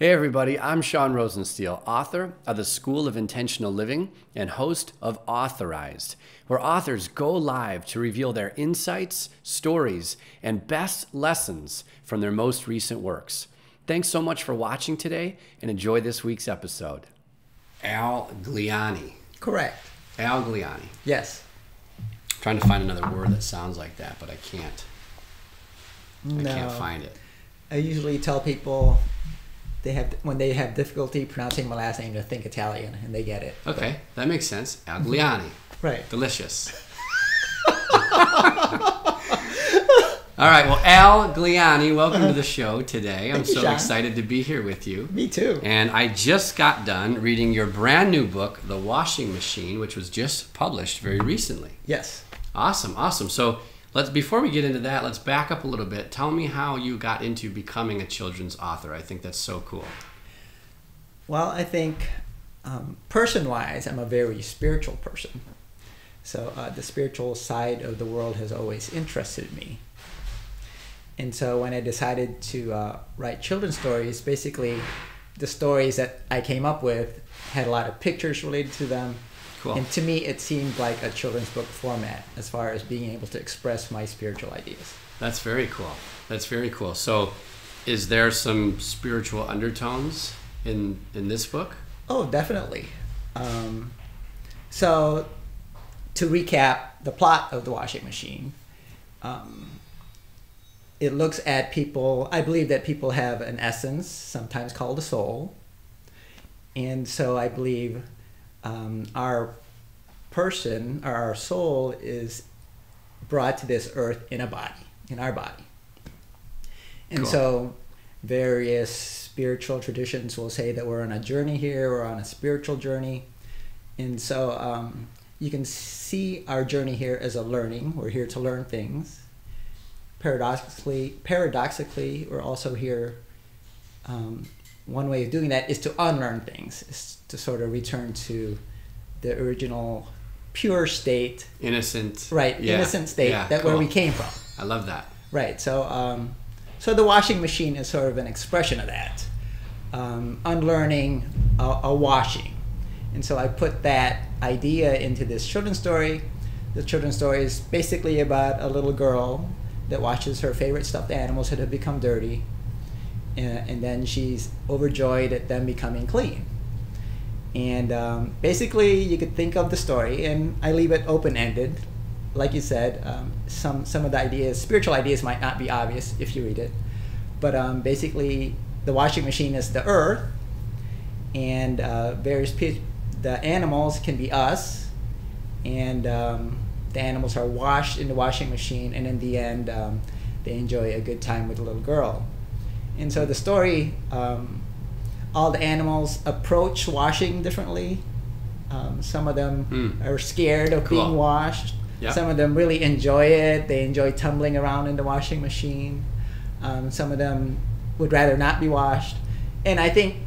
Hey everybody, I'm Sean Rosensteel, author of The School of Intentional Living and host of Authorized, where authors go live to reveal their insights, stories, and best lessons from their most recent works. Thanks so much for watching today and enjoy this week's episode. Alquin Gliane. Correct. Alquin Gliane. Yes. I'm trying to find another word that sounds like that, but I can't. No. I can't find it. I usually tell people when they have difficulty pronouncing my last name, to think Italian, and they get it. Okay, but that makes sense. Alquin Gliane. Right. Delicious. All right, well, Alquin Gliane, welcome to the show today. I'm so excited to be here with you. Me too. And I just got done reading your brand new book, The Washing Machine, which was just published very recently. Yes. Awesome, awesome. So before we get into that, let's back up a little bit. Tell me how you got into becoming a children's author. I think that's so cool. Well, I think person-wise, I'm a very spiritual person. So the spiritual side of the world has always interested me. And so when I decided to write children's stories, basically the stories that I came up with had a lot of pictures related to them. Cool. And to me, it seemed like a children's book format as far as being able to express my spiritual ideas. That's very cool. That's very cool. So is there some spiritual undertones in this book? Oh, definitely. So to recap the plot of The Washing Machine, it looks at people. I believe that people have an essence, sometimes called a soul. And so I believe our person, or our soul, is brought to this earth in a body, in our body. And cool. So various spiritual traditions will say that we're on a journey here, we're on a spiritual journey. And so you can see our journey here as a learning. We're here to learn things. Paradoxically, we're also here, one way of doing that is to unlearn things, is to sort of return to the original pure state. Innocent. Right, yeah. Innocent state, yeah, that cool. Where we came from. I love that. Right, so The Washing Machine is sort of an expression of that. Unlearning a washing. And so I put that idea into this children's story. The children's story is basically about a little girl that watches her favorite stuffed animals that have become dirty. And then she's overjoyed at them becoming clean. And basically, you could think of the story, and I leave it open-ended. Like you said, some of the ideas, spiritual ideas, might not be obvious if you read it. But basically, the washing machine is the earth, and the animals can be us, and the animals are washed in the washing machine, and in the end, they enjoy a good time with the little girl. And so the story, all the animals approach washing differently. Some of them are scared of cool. being washed. Yep. Some of them really enjoy it. They enjoy tumbling around in the washing machine. Some of them would rather not be washed. And I think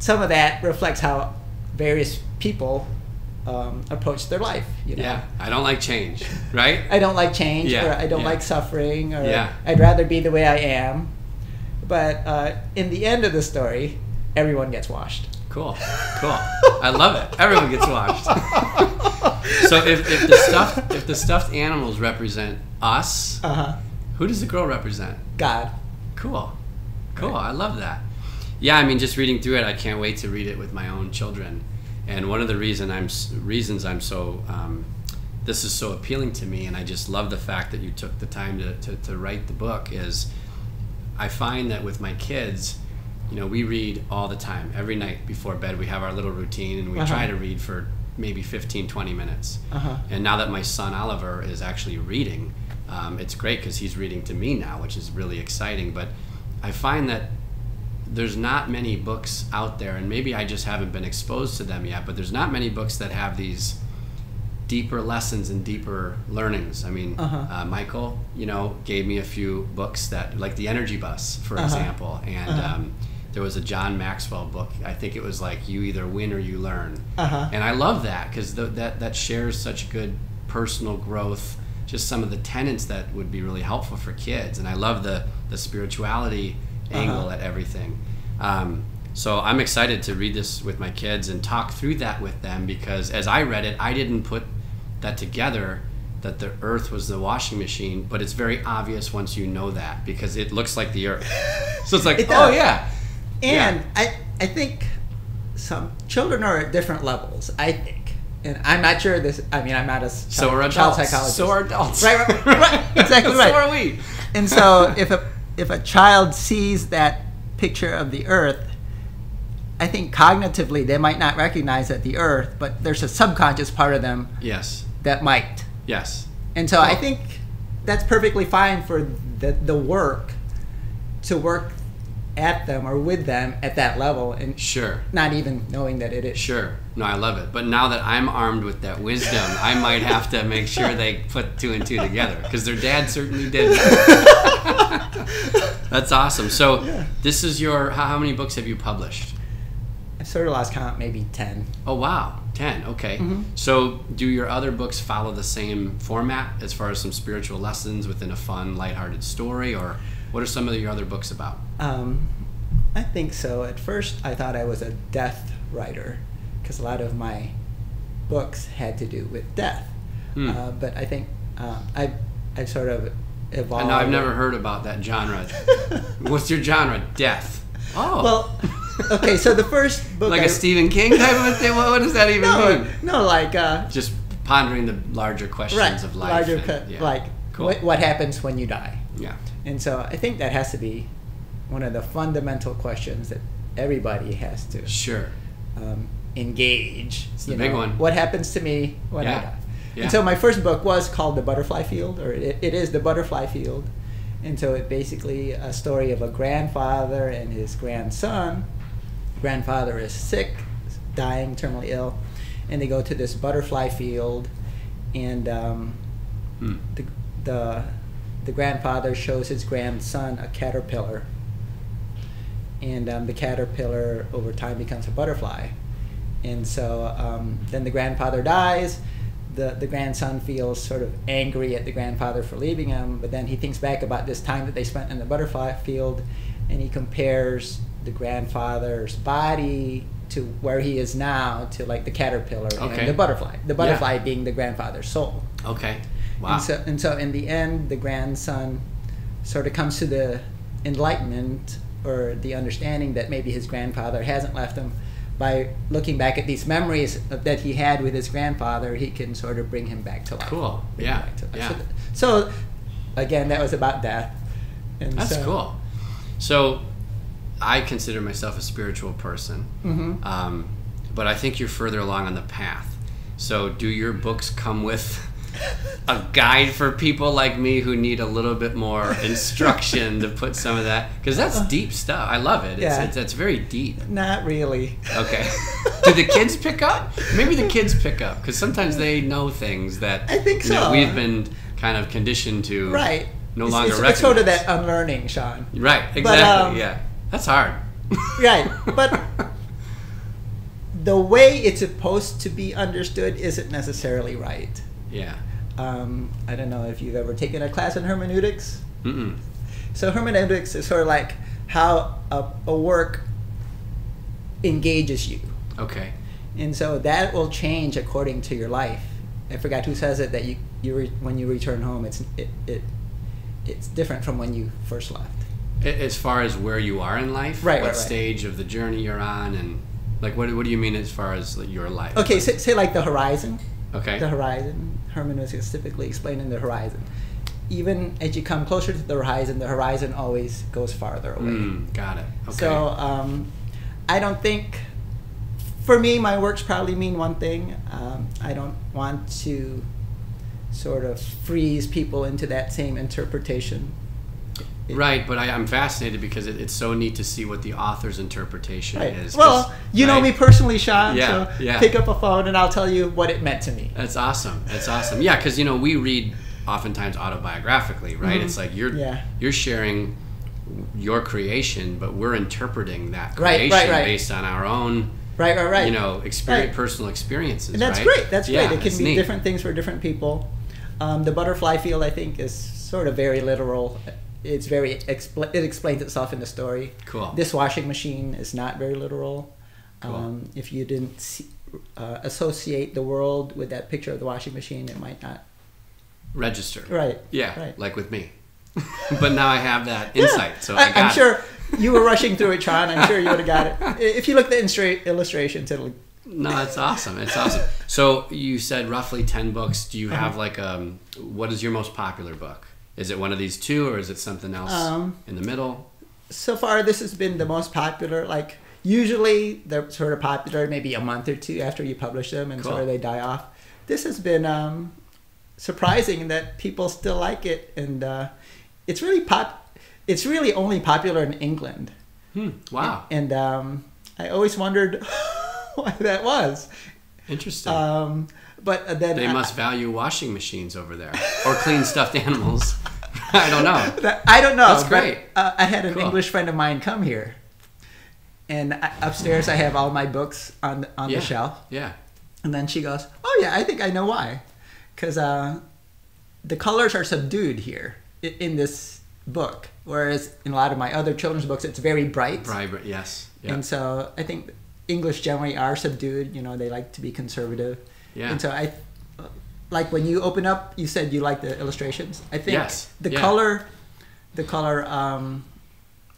some of that reflects how various people approach their life. You know? Yeah, I don't like change, right? I don't like change, yeah. Or I don't yeah. like suffering, or yeah. I'd rather be the way I am. But in the end of the story, everyone gets washed. Cool, cool. I love it. Everyone gets washed. So if the stuffed animals represent us, who does the girl represent? God. Cool, cool. Right. I love that. Yeah, I mean, just reading through it, I can't wait to read it with my own children. And one of the reasons I'm so this is so appealing to me, and I just love the fact that you took the time to write the book is, I find that with my kids, you know, we read all the time. Every night before bed, we have our little routine, and we try to read for maybe 15, 20 minutes. And now that my son Oliver is actually reading, it's great because he's reading to me now, which is really exciting. But I find that there's not many books out there, and maybe I just haven't been exposed to them yet, but there's not many books that have these deeper lessons and deeper learnings. I mean, Michael, you know, gave me a few books that, like The Energy Bus, for example, and there was a John Maxwell book. I think it was like You Either Win or You Learn, and I love that because that shares such good personal growth. Just some of the tenets that would be really helpful for kids, and I love the spirituality angle at everything. So I'm excited to read this with my kids and talk through that with them, because as I read it, I didn't put that together, that the earth was the washing machine, but it's very obvious once you know that, because it looks like the earth. So it's like, it does. Oh yeah. And yeah. I think some children are at different levels, I think. And I'm not sure this, I mean, I'm not a child, so are adults. Child psychologist. So are adults. Right. Exactly right. So are we. And so if a child sees that picture of the earth, I think cognitively they might not recognize that the earth, but there's a subconscious part of them. Yes. That might. Yes. And so, well, I think that's perfectly fine for the work to work at them or with them at that level, and sure, not even knowing that it is. Sure. No, I love it. But now that I'm armed with that wisdom, I might have to make sure they put two and two together, because their dad certainly did. That's awesome. So yeah. This is your, how many books have you published? I've sort of lost count, maybe 10. Oh wow, 10, okay. Mm-hmm. So do your other books follow the same format as far as some spiritual lessons within a fun, lighthearted story, or what are some of your other books about? I think so. At first, I thought I was a death writer, because a lot of my books had to do with death. Mm. But I think I've sort of evolved. And I've never heard about that genre. What's your genre? Death. Oh. Well, okay, so the first book... Like a Stephen King type of thing? What does that even mean? No, like... just pondering the larger questions of life. Larger, yeah. Like, cool. What happens when you die? Yeah. And so I think that has to be one of the fundamental questions that everybody has to engage. It's the big one. What happens to me when I die? Yeah. And so my first book was called The Butterfly Field, or it is The Butterfly Field. And so it basically a story of a grandfather and his grandson. Grandfather is sick, dying, terminally ill, and they go to this butterfly field, and the grandfather shows his grandson a caterpillar, and the caterpillar over time becomes a butterfly. And so then the grandfather dies. The grandson feels sort of angry at the grandfather for leaving him, but then he thinks back about this time that they spent in the butterfly field, and he compares the grandfather's body to where he is now to like the caterpillar and the butterfly. The butterfly being the grandfather's soul. Okay. Wow. And so in the end, the grandson sort of comes to the enlightenment or the understanding that maybe his grandfather hasn't left him. By looking back at these memories that he had with his grandfather, he can sort of bring him back to life. Cool. Yeah. Yeah. So again, that was about death. And that's cool. So I consider myself a spiritual person, but I think you're further along on the path. So do your books come with a guide for people like me who need a little bit more instruction to put some of that, because that's deep stuff. I love it. Yeah. It's very deep. Not really. Okay. Do the kids pick up? Maybe the kids pick up, because sometimes they know things that I think that we've been kind of conditioned to no longer recognize. It's sort of that unlearning, Sean. Right. Exactly. But, yeah. That's hard. Right. But the way it's supposed to be understood isn't necessarily right. Yeah. I don't know if you've ever taken a class in hermeneutics. Mm-mm. So hermeneutics is sort of like how a work engages you. Okay. And so that will change according to your life. I forgot who says it, that when you return home, it's different from when you first left. As far as where you are in life, what stage of the journey you're on, and like what do you mean as far as your life? Okay, say like the horizon. Okay. The horizon. Hermeneutics is typically explaining the horizon. Even as you come closer to the horizon always goes farther away. Got it. Okay. So I don't think, for me, my works probably mean one thing. I don't want to sort of freeze people into that same interpretation. Right, but I'm fascinated because it's so neat to see what the author's interpretation is. Well, you know me personally, Sean, so pick up a phone and I'll tell you what it meant to me. That's awesome. That's awesome. Yeah, because, we read oftentimes autobiographically, right? It's like you're sharing your creation, but we're interpreting that creation based on our own personal experiences. And that's great. That's great. It can be different things for different people. The butterfly field, I think, is sort of very literal it's very it explains itself in the story. Cool. This washing machine is not very literal. Cool. If you didn't see, associate the world with that picture of the washing machine, it might not register. Right. Yeah. Right. Like with me. But now I have that insight, yeah. So I'm sure you were rushing through it, Sean. I'm sure you would have got it. If you look at the illustrations, it'll... No, it's awesome. It's awesome. So you said roughly 10 books. Do you have like what is your most popular book? Is it one of these two, or is it something else in the middle? So far, this has been the most popular. Like usually they're sort of popular maybe a month or two after you publish them, and cool. Sort of they die off. This has been surprising that people still like it, and... it's really only popular in England. Hmm, wow. And I always wondered why that was. Interesting. But then they must value washing machines over there, or clean stuffed animals. I don't know. I don't know. That's great. But, I had an cool. English friend of mine come here, and upstairs I have all my books on yeah. the shelf. Yeah. And then she goes, "Oh yeah, I think I know why, because the colors are subdued here." In this book, whereas in a lot of my other children's books, it's very bright. Bright, yes. Yep. And so I think English generally are subdued. You know, they like to be conservative. Yeah. And so I, like when you open up, you said you like the illustrations. I think yes. the yeah. color,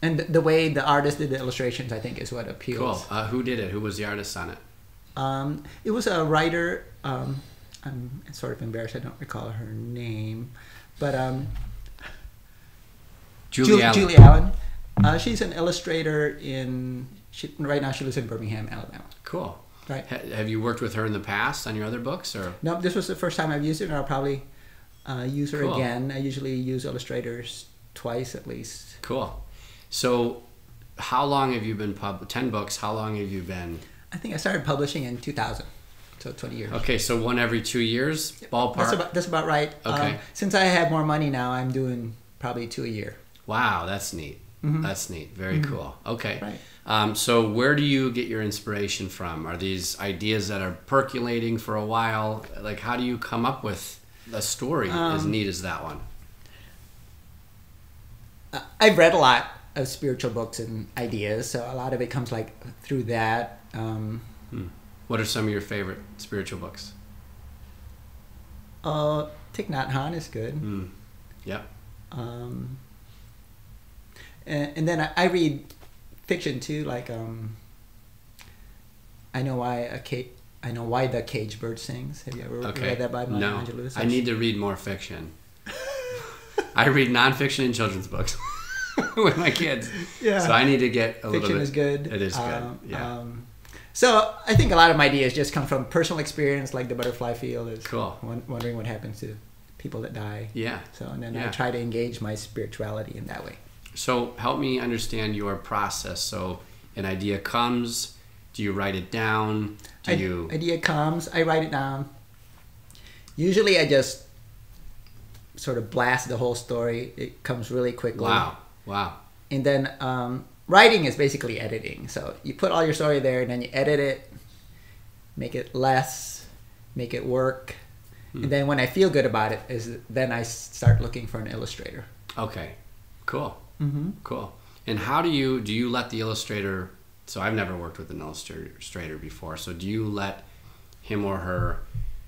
and the way the artist did the illustrations, I think, is what appeals. Cool. Who did it? Who was the artist on it? It was a writer. I'm sort of embarrassed. I don't recall her name, but. Julie Allen. She's an illustrator right now she lives in Birmingham, Alabama. Cool. Right. Have you worked with her in the past on your other books? Or? No, this was the first time I've used it, and I'll probably use her cool. again. I usually use illustrators twice at least. Cool. So how long have you been 10 books, how long have you been? I think I started publishing in 2000, so 20 years. Okay, so one every 2 years, ballpark? That's about right. Okay. Since I have more money now, I'm doing probably 2 a year. Wow, that's neat. Mm-hmm. That's neat. Very mm-hmm. cool. Okay. Right. So where do you get your inspiration from? Are these ideas that are percolating for a while? Like, how do you come up with a story as neat as that one? I've read a lot of spiritual books and ideas, so a lot of it comes like through that. What are some of your favorite spiritual books? Thich Nhat Hanh is good. Mm. Yeah. And then I read fiction too, like I Know Why the Caged Bird Sings. Have you ever read that by Maya Angelou? No, I need to read more fiction. I read nonfiction and children's books with my kids. Yeah. So I need to get a little bit. Fiction is good. It is good. Yeah. So I think a lot of my ideas just come from personal experience, like The Butterfly Field is cool. Wondering what happens to people that die. Yeah. So and then I try to engage my spirituality in that way. So help me understand your process. So an idea comes, do you write it down? Idea comes, I write it down. Usually I just sort of blast the whole story. It comes really quickly. Wow. And then writing is basically editing. So you put all your story there and then you edit it, make it less, make it work. Hmm. And then when I feel good about it, then I start looking for an illustrator. Okay, cool. Mm-hmm. Cool. And how do you let the illustrator, so I've never worked with an illustrator before, so do you let him or her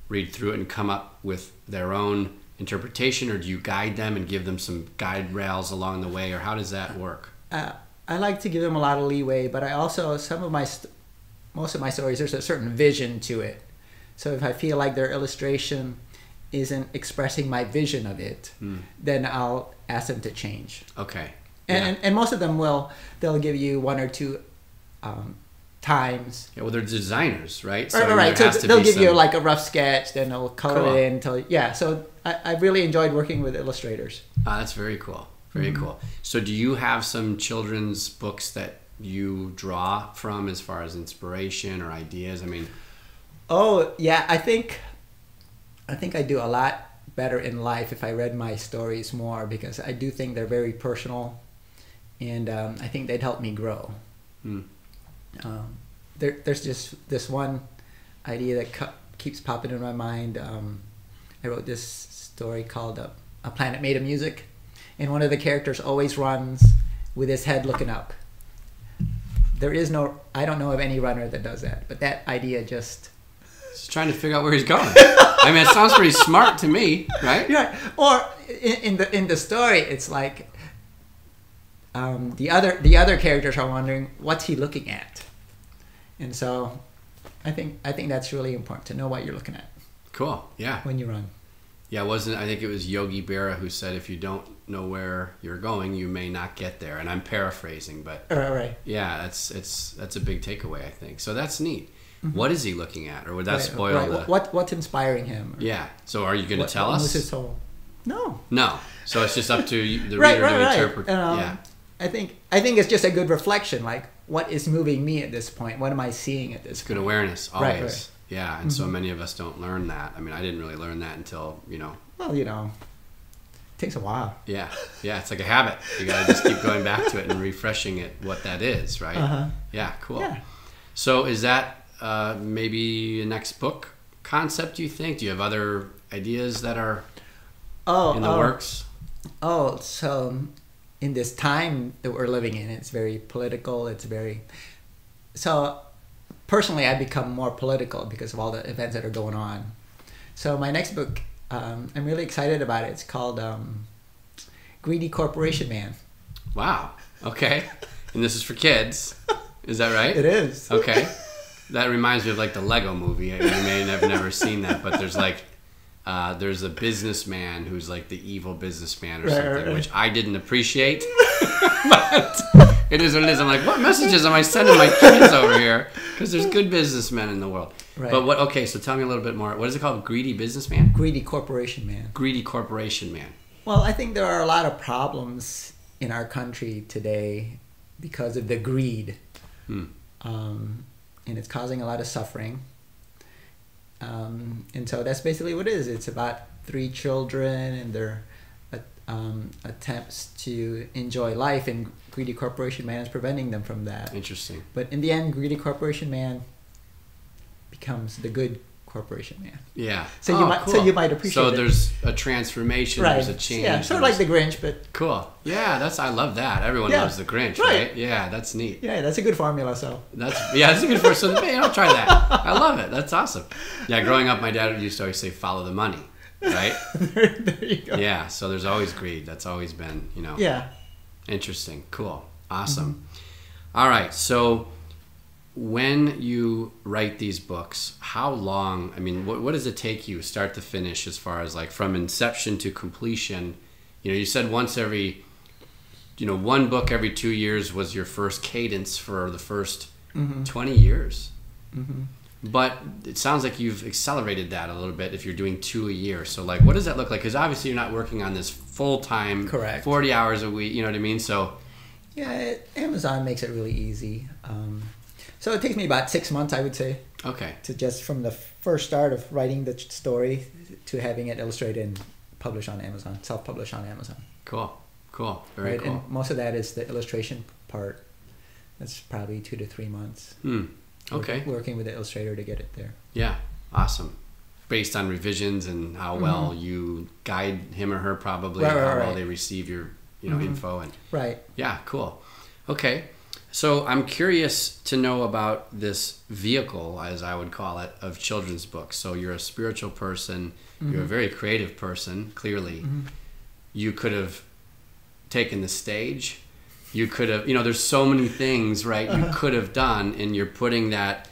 read through it and come up with their own interpretation, or do you guide them and give them some guide rails along the way, or how does that work? I like to give them a lot of leeway, but I also, most of my stories, there's a certain vision to it. So if I feel like their illustration isn't expressing my vision of it, then I'll ask them to change. Okay. Yeah. And most of them they'll give you one or two times. Yeah, well, they're designers, right? Right. So they'll give you like a rough sketch, then they'll color cool. it in. So I really enjoyed working with illustrators. That's very cool. Very cool. So do you have some children's books that you draw from as far as inspiration or ideas? I mean... Oh, yeah. I think I do a lot better in life if I read my stories more, because I do think they're very personal, and I think they'd help me grow. Mm. There's just this one idea that keeps popping in my mind. I wrote this story called A Planet Made of Music, and one of the characters always runs with his head looking up. There is no, I don't know of any runner that does that, but that idea just... He's trying to figure out where he's going. I mean, it sounds pretty smart to me, right? Yeah. Or in the story, it's like the other characters are wondering what's he looking at, and so I think that's really important to know what you're looking at. Cool. Yeah. When you run. Yeah, I think it was Yogi Berra who said, if you don't know where you're going, you may not get there. And I'm paraphrasing, but right. Yeah, that's a big takeaway, I think. So that's neat. Mm-hmm. What is he looking at, or would that spoil what's inspiring him? Yeah. So are you going to tell us? What's his soul? No. No. So it's just up to the reader to interpret. Yeah. I think it's just a good reflection. Like, what is moving me at this point? What am I seeing at this? It's point? Good awareness always. Right. Yeah, and so many of us don't learn that. I mean, I didn't really learn that until, you know. Well, you know, it takes a while. Yeah, yeah, it's like a habit. You got to just keep going back to it and refreshing it, what that is, right? Uh-huh. Yeah, cool. Yeah. So is that maybe a next book concept, do you think? Do you have other ideas that are in the works? Oh, so in this time that we're living in, it's very political. It's very... So... Personally, I've become more political because of all the events that are going on. So my next book, I'm really excited about it. It's called Greedy Corporation Man. Wow. Okay. And this is for kids. Is that right? It is. Okay. That reminds me of like the Lego movie. I mean, you may have never seen that, but there's like, there's a businessman who's like the evil businessman or something, which I didn't appreciate. But it is what it is. I'm like, what messages am I sending my kids over here? Because there's good businessmen in the world. Right. But what? Okay, so tell me a little bit more. What is it called? Greedy businessman? Greedy corporation man. Greedy corporation man. Well, I think there are a lot of problems in our country today because of the greed. Hmm. And it's causing a lot of suffering. And so that's basically what it is. It's about three children and their attempts to enjoy life, and Greedy Corporation Man is preventing them from that. Interesting. But in the end, Greedy Corporation Man becomes the good corporation man. Yeah. So you might appreciate. So there's a transformation. Right. There's a change. Yeah. Sort of like the Grinch, but cool. Yeah, I love that. Everyone loves the Grinch, right? Yeah, that's neat. Yeah, that's a good formula. So that's a good formula. So man, I'll try that. I love it. That's awesome. Yeah. Growing up, my dad used to always say, "Follow the money." Right? There you go. Yeah, so there's always greed. That's always been, you know. Yeah. Interesting. Cool. Awesome. Mm-hmm. All right. So when you write these books, how long, I mean, what does it take you start to finish as far as like from inception to completion? You know, you said once every, you know, one book every 2 years was your first cadence for the first 20 years. Mm-hmm. But it sounds like you've accelerated that a little bit if you're doing 2 a year. So, like, what does that look like? Because obviously you're not working on this full-time, 40 hours a week, you know what I mean? So, yeah, Amazon makes it really easy. So it takes me about 6 months, I would say. Okay. To just from the first start of writing the story to having it illustrated and published on Amazon, self-published on Amazon. Cool, cool, very cool. And most of that is the illustration part. That's probably 2 to 3 months. Hmm. Okay. Working with the illustrator to get it there. Yeah. Awesome. Based on revisions and how well you guide him or her, probably, how well they receive your, you know, info and Yeah, cool. Okay. So I'm curious to know about this vehicle, as I would call it, of children's books. So you're a spiritual person, you're a very creative person, clearly. You could have taken the stage. You could have, you know, there's so many things, right, you could have done, and you're putting that,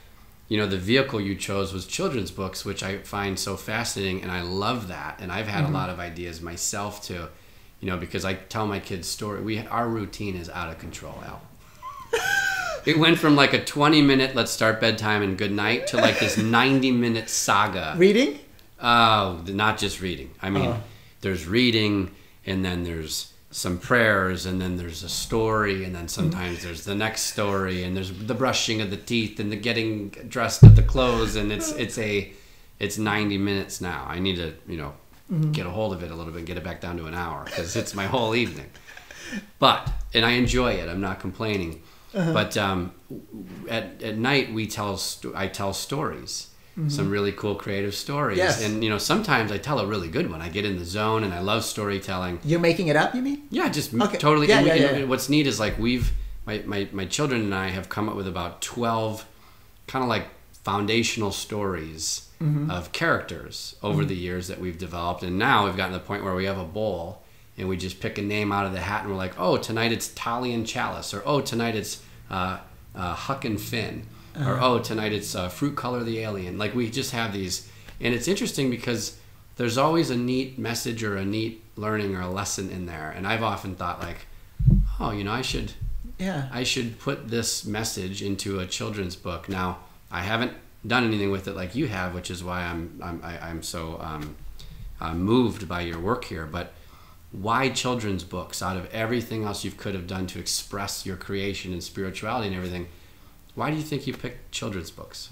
you know, the vehicle you chose was children's books, which I find so fascinating, and I love that. And I've had a lot of ideas myself too, you know, because I tell my kids story. Our routine is out of control, Al. It went from like a 20-minute, let's start bedtime and good night, to like this 90-minute saga. Reading? Oh, not just reading. I mean, there's reading, and then there's some prayers, and then there's a story, and then sometimes there's the next story, and there's the brushing of the teeth and the getting dressed at the clothes, and it's 90 minutes now. I need to, you know, get a hold of it a little bit, get it back down to an hour, because it's my whole evening. But and I enjoy it. I'm not complaining. But at night I tell stories. some really cool creative stories. Yes. And, you know, sometimes I tell a really good one. I get in the zone and I love storytelling. You're making it up, you mean? Yeah, just totally. Yeah, yeah. What's neat is, like, we've, my children and I have come up with about 12 kind of like foundational stories of characters over the years that we've developed. And now we've gotten to the point where we have a bowl and we just pick a name out of the hat and we're like, oh, tonight it's Tolly and Chalice, or oh, tonight it's Huck and Finn. Or, oh, tonight it's Fruit Color the Alien. Like, we just have these. And it's interesting because there's always a neat message or a neat learning or a lesson in there. And I've often thought, like, oh, you know, I should put this message into a children's book. Now, I haven't done anything with it like you have, which is why I'm so moved by your work here. But why children's books? Out of everything else you could have done to express your creation and spirituality and everything, why do you think you picked children's books?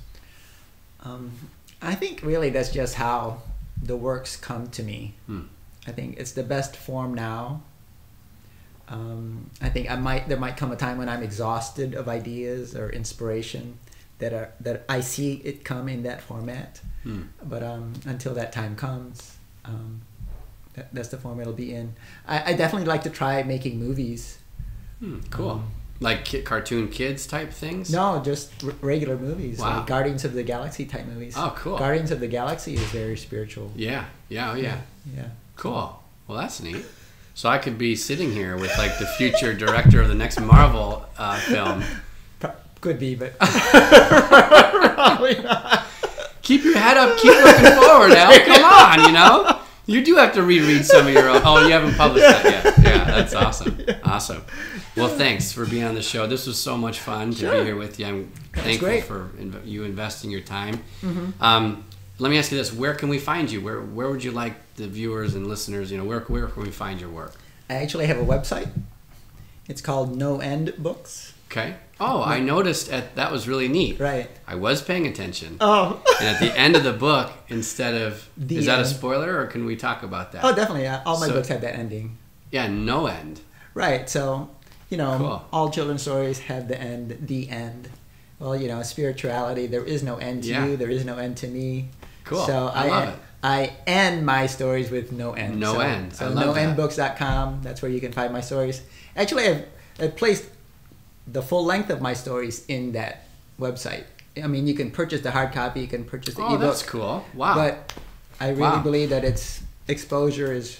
I think really that's just how the works come to me. I think it's the best form now. I think there might come a time when I'm exhausted of ideas or inspiration that I see it come in that format. But until that time comes, that's the form it'll be in. I definitely like to try making movies. Cool. Like cartoon kids type things? No, just regular movies. Wow. Like Guardians of the Galaxy type movies. Oh, cool. Guardians of the Galaxy is very spiritual. Yeah. Yeah. Oh, yeah. Yeah. Cool. Well, that's neat. So I could be sitting here with, like, the future director of the next Marvel film. Could be, but probably not. Keep your head up. Keep looking forward, Al. Come on, you know? You do have to reread some of your own. Oh, you haven't published that yet. Yeah, that's awesome. Awesome. Well, thanks for being on the show. This was so much fun to be here with you. I'm thankful for you investing your time. Let me ask you this. Where can we find you? Where would you like the viewers and listeners, you know, where can we find your work? I actually have a website. It's called No End Books. Okay. Oh, I noticed that was really neat. Right. I was paying attention. Oh. And at the end of the book, instead of... Is that a spoiler, or can we talk about that? Oh, definitely. Yeah. All my books have that ending. Yeah, no end. Right. So, you know, all children's stories have the end, the end. Well, you know, spirituality, there is no end to you. There is no end to me. Cool. So I love it. I end my stories with no end. No end. So I love that. NoEndBooks.com. That's where you can find my stories. Actually, I've placed... the full length of my stories in that website. I mean, you can purchase the hard copy, you can purchase the ebook. Oh, that's cool. Wow. But I really believe that its exposure is...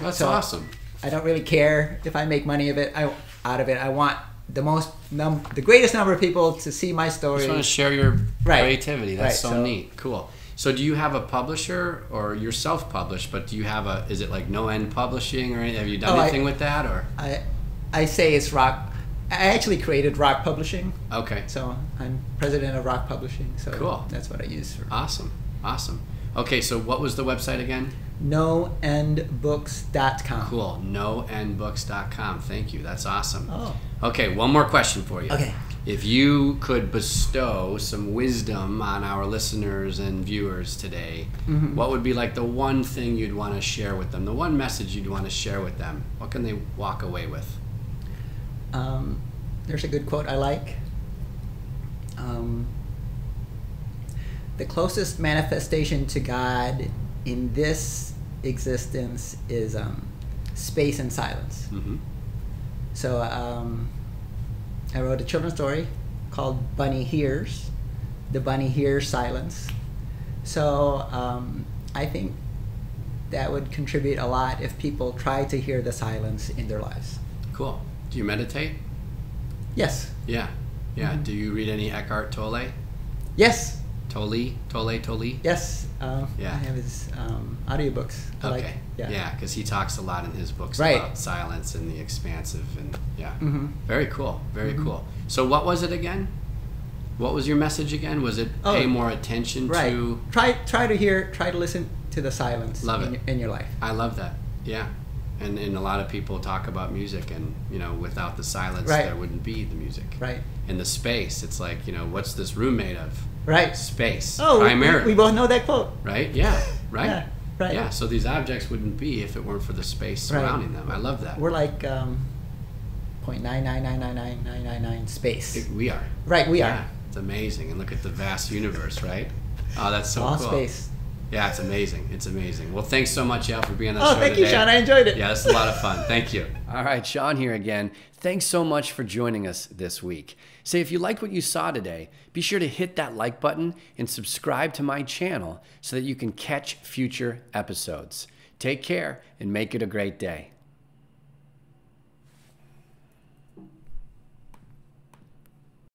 That's awesome. I don't really care if I make money out of it. I want the greatest number of people to see my story. You just want to share your creativity. That's so neat. Cool. So do you have a publisher, or you're self-published, but do you have is it like No End Publishing, or have you done anything with that? Or I say it's Rock... I actually created Rock Publishing. Okay. So I'm president of Rock Publishing. So that's what I use for. Awesome. Awesome. Okay, so what was the website again? NoEndBooks.com. Cool. NoEndBooks.com. Thank you. That's awesome. Oh. Okay, one more question for you. Okay. If you could bestow some wisdom on our listeners and viewers today, what would be, like, the one thing you'd want to share with them, the one message you'd want to share with them? What can they walk away with? There's a good quote I like. The closest manifestation to God in this existence is space and silence. So I wrote a children's story called Bunny Hears. The Bunny Hears Silence. So I think that would contribute a lot if people try to hear the silence in their lives. Cool. Do you meditate? Yes. Yeah. Yeah. Do you read any Eckhart Tolle? Yes. Tolle? Yes. I have his audiobooks. Okay. Yeah, because he talks a lot in his books about silence and the expansive. And very cool. Very cool. So what was it again? What was your message again? Was it pay more attention to... Try to listen to the silence in your life. I love that. Yeah. And a lot of people talk about music, and, you know, without the silence, there wouldn't be the music. Right. And the space, it's like, you know, what's this room made of? Right. Space. Oh, we both know that quote. Right? Yeah. Right? Yeah. Right. Yeah. So these objects wouldn't be if it weren't for the space surrounding them. I love that. We're like 0.9999999 space. We are. Right. We are. It's amazing. And look at the vast universe, right? Oh, that's so cool. Space. Yeah, it's amazing. It's amazing. Well, thanks so much, Al, for being on the show today. Oh, thank you, Sean. I enjoyed it. Yeah, that's a lot of fun. Thank you. All right, Sean here again. Thanks so much for joining us this week. Say, if you like what you saw today, be sure to hit that like button and subscribe to my channel so that you can catch future episodes. Take care and make it a great day.